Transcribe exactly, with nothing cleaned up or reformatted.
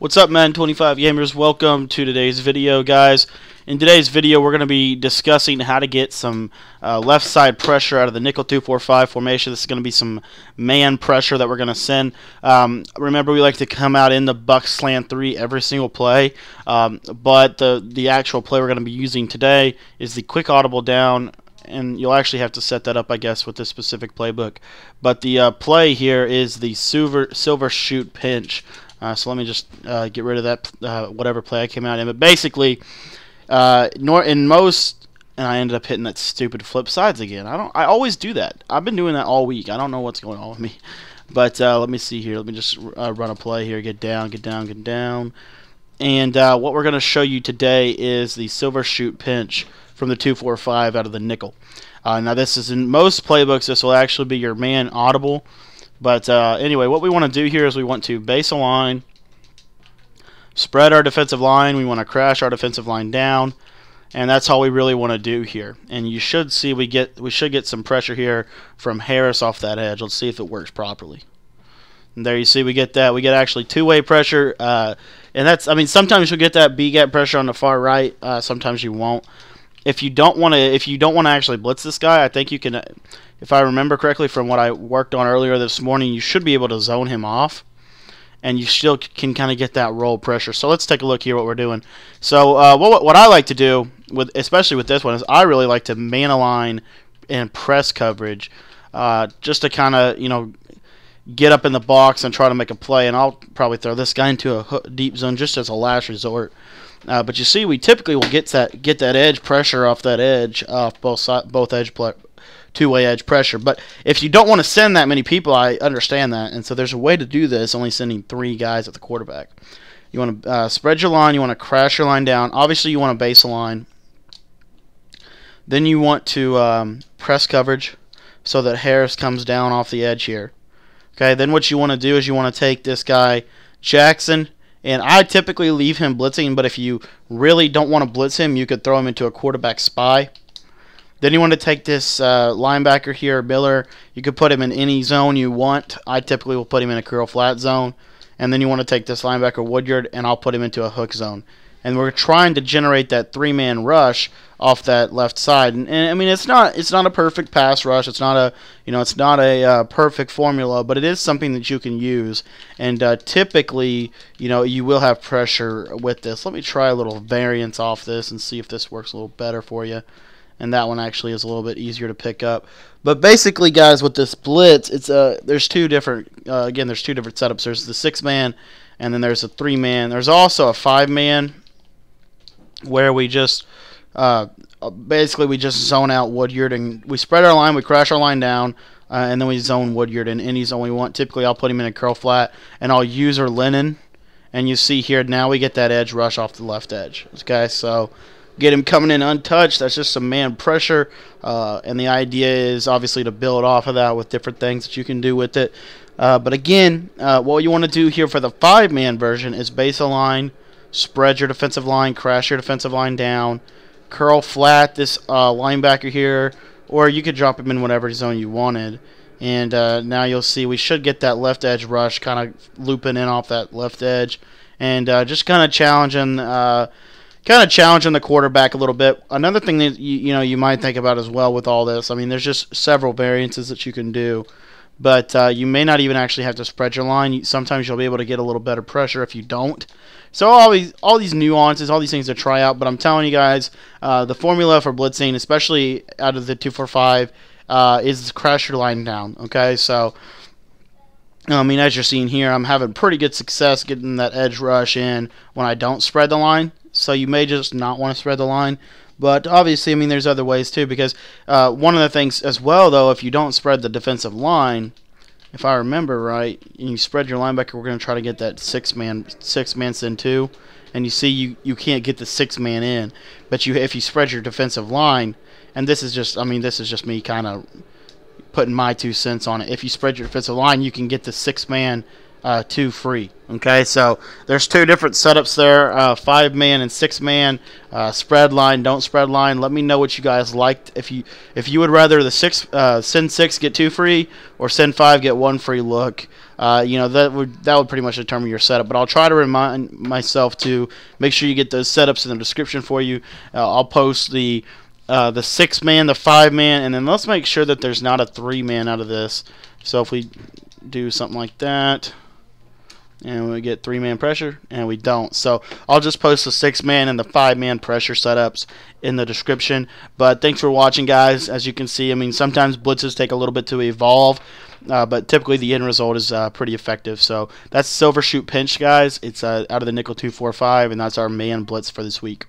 What's up, man? Twenty-five Gamers. Welcome to today's video, guys. In today's video, we're going to be discussing how to get some uh, left side pressure out of the nickel two four five formation. This is going to be some man pressure that we're going to send. Um, remember, we like to come out in the buck slant three every single play, um, but the the actual play we're going to be using today is the quick audible down. And you'll actually have to set that up, I guess, with this specific playbook. But the uh, play here is the silver, silver shoot pinch. Uh, so let me just uh, get rid of that, uh, whatever play I came out in. But basically, uh, nor in most, and I ended up hitting that stupid flip sides again. I don't. I always do that. I've been doing that all week. I don't know what's going on with me. But uh, let me see here. Let me just uh, run a play here. Get down, get down, get down. And uh, what we're going to show you today is the silver shoot pinch from the two four five out of the nickel. Uh, now this is in most playbooks. This will actually be your man audible. But uh, anyway, what we want to do here is we want to base a line, spread our defensive line, we want to crash our defensive line down, and that's all we really want to do here. And you should see we get we should get some pressure here from Harris off that edge. Let's see if it works properly. And there you see we get that. We get actually two-way pressure, uh, and that's, I mean, sometimes you'll get that B-gap pressure on the far right, uh, sometimes you won't. If you don't want to, if you don't want to actually blitz this guy, I think you can. If I remember correctly from what I worked on earlier this morning, you should be able to zone him off, and you still can kind of get that roll pressure. So let's take a look here what we're doing. So uh, what what I like to do with, especially with this one, is I really like to man align and press coverage, uh, just to kind of you know get up in the box and try to make a play. And I'll probably throw this guy into a hook, deep zone just as a last resort. Uh, but you see, we typically will get that get that edge pressure off that edge, off uh, both side, both edge two-way edge pressure. But if you don't want to send that many people, I understand that. And so there's a way to do this, only sending three guys at the quarterback. You want to uh, spread your line. You want to crash your line down. Obviously, you want to base a line. Then you want to um, press coverage so that Harris comes down off the edge here. Okay. Then what you want to do is you want to take this guy Jackson. And I typically leave him blitzing, but if you really don't want to blitz him, you could throw him into a quarterback spy. Then you want to take this uh, linebacker here, Miller. You could put him in any zone you want. I typically will put him in a curl flat zone. And then you want to take this linebacker, Woodyard, and I'll put him into a hook zone. And we're trying to generate that three-man rush off that left side. And, and I mean, it's not it's not a perfect pass rush. It's not a you know it's not a uh, perfect formula, but it is something that you can use. And uh, typically, you know, you will have pressure with this. Let me try a little variance off this and see if this works a little better for you. And that one actually is a little bit easier to pick up. But basically, guys, with this blitz, it's a uh, there's two different uh, again there's two different setups. There's the six-man, and then there's a three-man. There's also a five-man, where we just uh, basically we just zone out Woodyard, and we spread our line, we crash our line down, uh, and then we zone Woodyard in any zone we want. Typically, I'll put him in a curl flat, and I'll use our linen. And you see here now we get that edge rush off the left edge. Okay, so get him coming in untouched. That's just some man pressure, uh, and the idea is obviously to build off of that with different things that you can do with it. Uh, but again, uh, what you want to do here for the five-man version is base a line, spread your defensive line, crash your defensive line down, curl flat this uh, linebacker here, or you could drop him in whatever zone you wanted. And uh, now you'll see we should get that left edge rush kind of looping in off that left edge, and uh, just kind of challenging uh, kind of challenging the quarterback a little bit. Another thing that you, you know you might think about as well with all this, I mean, there's just several variances that you can do. But uh, you may not even actually have to spread your line. Sometimes you'll be able to get a little better pressure if you don't. So all these, all these nuances, all these things to try out. But I'm telling you guys, uh, the formula for blitzing, especially out of the two four five, uh, is crash your line down. Okay, so I mean, as you're seeing here, I'm having pretty good success getting that edge rush in when I don't spread the line. So you may just not want to spread the line. But obviously, I mean, there's other ways too, because uh, one of the things as well, though, if you don't spread the defensive line, if I remember right, and you spread your linebacker, we're going to try to get that six-man six man in too. And you see you, you can't get the six-man in. But you if you spread your defensive line, and this is just, I mean, this is just me kind of putting my two cents on it. If you spread your defensive line, you can get the six-man uh, two free. Okay, so there's two different setups there, uh, five man and six man, uh, spread line, don't spread line. Let me know what you guys liked. If you if you would rather the six uh, send six get two free, or send five get one free look. uh, you know, that would that would pretty much determine your setup. But I'll try to remind myself to make sure you get those setups in the description for you. Uh, I'll post the uh, the six man, the five man, and then let's make sure that there's not a three man out of this. So if we do something like that, and we get three-man pressure, and we don't. So I'll just post the six-man and the five-man pressure setups in the description. But thanks for watching, guys. As you can see, I mean, sometimes blitzes take a little bit to evolve, uh, but typically the end result is uh, pretty effective. So that's Silver Shoot Pinch, guys. It's uh, out of the nickel two four five, and that's our man blitz for this week.